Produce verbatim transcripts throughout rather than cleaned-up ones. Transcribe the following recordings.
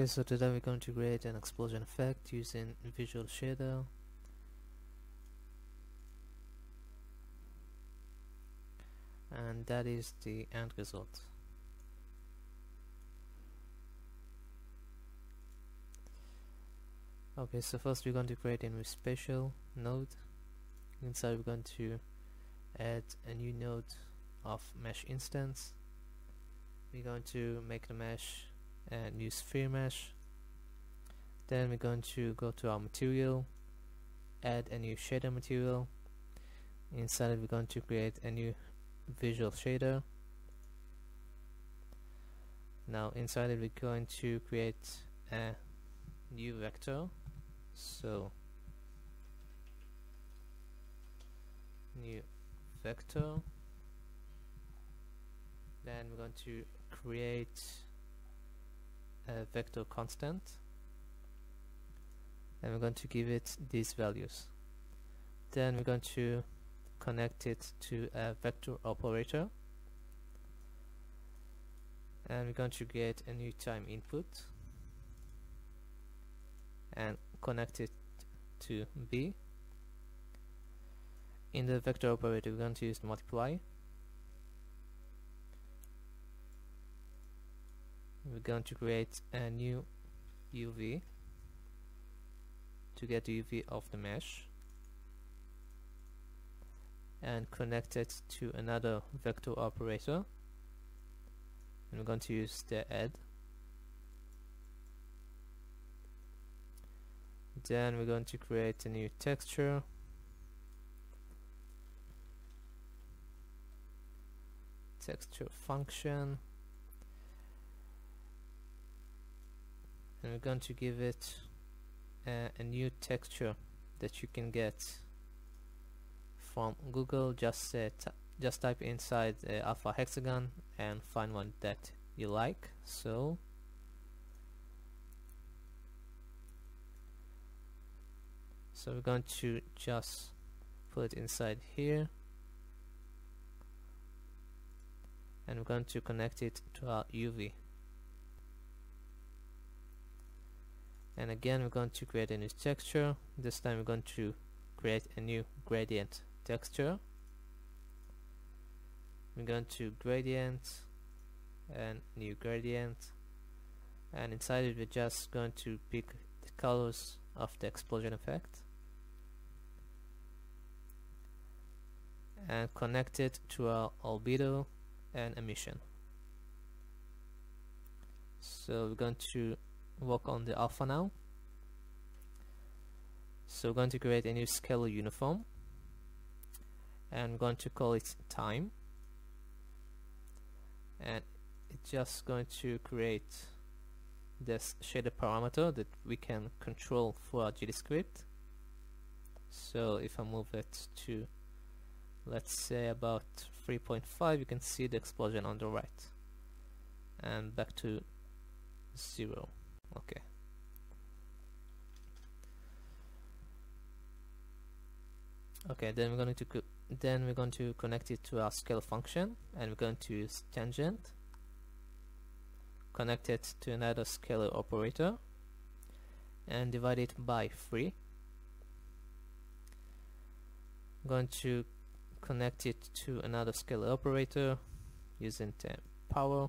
Okay, so today we're going to create an explosion effect using Visual Shader. And that is the end result. Okay, so first we're going to create a new special node. Inside we're going to add a new node of Mesh Instance. We're going to make the mesh a new sphere mesh. Then we're going to go to our material, add a new shader material. Inside we're going to create a new visual shader. Now inside it we're going to create a new vector, so new vector. Then we're going to create a vector constant, and we're going to give it these values. Then we're going to connect it to a vector operator, and we're going to get a new time input and connect it to B. In the vector operator we're going to use multiply. We're going to create a new U V to get the U V of the mesh and connect it to another vector operator, and we're going to use the add. Then we're going to create a new texture, texture function, and we're going to give it uh, a new texture that you can get from Google. Just uh, just type inside uh, alpha hexagon and find one that you like. So so we're going to just put it inside here, and we're going to connect it to our U V. And again we're going to create a new texture. This time we're going to create a new gradient texture. We're going to gradient and new gradient, and inside it we're just going to pick the colors of the explosion effect and connect it to our albedo and emission. So we're going to work on the alpha now. So we're going to create a new scalar uniform, and we're going to call it time, and it's just going to create this shader parameter that we can control for our GDScript. So if I move it to, let's say, about three point five, you can see the explosion on the right, and back to zero. Okay, okay then we're going to co then we're going to connect it to our scale function, and we're going to use tangent, connect it to another scalar operator and divide it by three. I'm going to connect it to another scalar operator using the power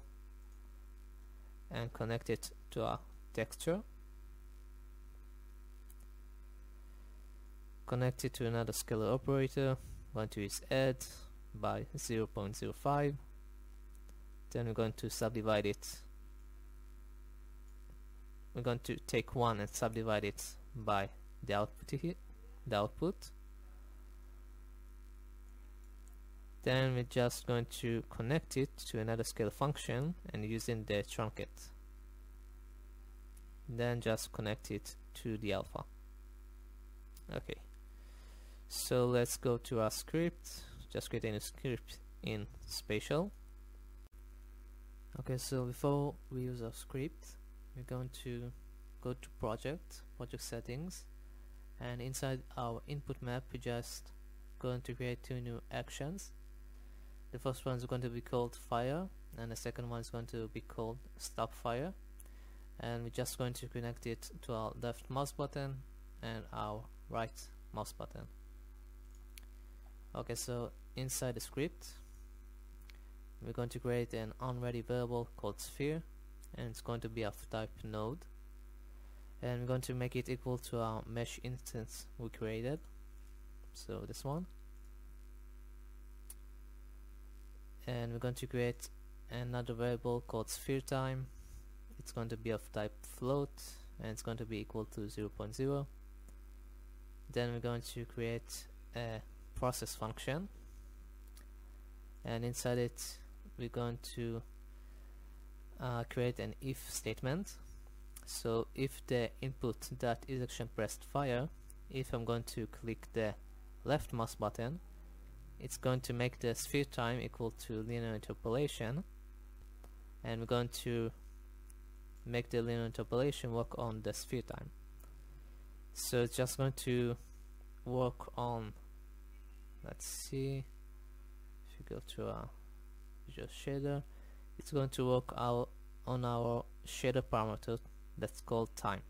and connect it to our texture, connect it to another scalar operator. I'm going to use add by zero point zero five. Then we're going to subdivide it. We're going to take one and subdivide it by the output here, the output. Then we're just going to connect it to another scalar function and using the trunket. Then just connect it to the alpha. Okay, so let's go to our script. Just create a new script in spatial. Okay, so before we use our script, we're going to go to project, project settings, and inside our input map we're just going to create two new actions. The first one is going to be called fire, and the second one is going to be called stop fire. and we're just going to connect it to our left mouse button and our right mouse button. Okay, so inside the script we're going to create an onready variable called sphere, and it's going to be of type node, and we're going to make it equal to our mesh instance we created, so this one. And we're going to create another variable called sphere time. It's going to be of type float, and it's going to be equal to zero point zero. Then we're going to create a process function, and inside it we're going to uh, create an if statement. So if the input that is action pressed fire, if I'm going to click the left mouse button, it's going to make the sphere time equal to linear interpolation, and we're going to make the linear interpolation work on the sphere time. So it's just going to work on, let's see, if you go to our Visual Shader, it's going to work out on our shader parameter that's called time.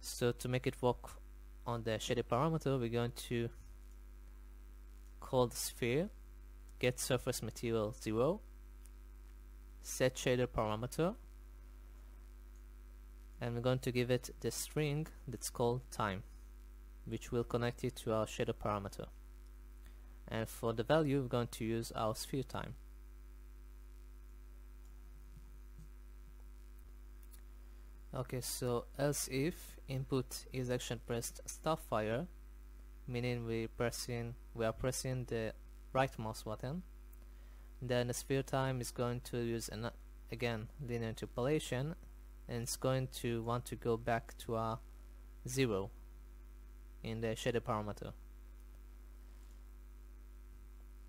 So to make it work on the shader parameter, we're going to call the sphere get surface material zero, set shader parameter, and we're going to give it the string that's called time, which will connect it to our shader parameter. And for the value we're going to use our sphere time. Okay, so else if input is action pressed start fire, meaning we pressing we are pressing the right mouse button, then the sphere time is going to use an again linear interpolation, and it's going to want to go back to our zero in the shader parameter.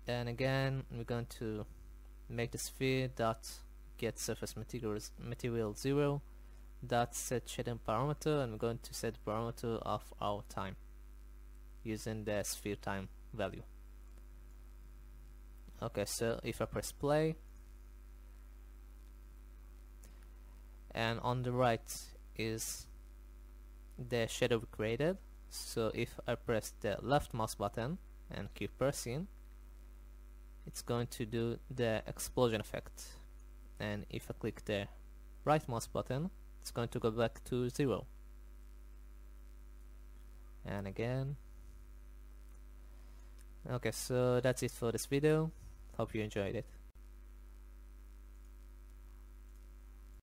And again we're going to make the sphere dot get surface materials material zero dot set shader parameter, and we're going to set the parameter of our time using the sphere time value. Okay, so if I press play, and on the right is the shader we created. So if I press the left mouse button and keep pressing, it's going to do the explosion effect, and if I click the right mouse button, it's going to go back to zero. And again. Okay, so that's it for this video. Hope you enjoyed it.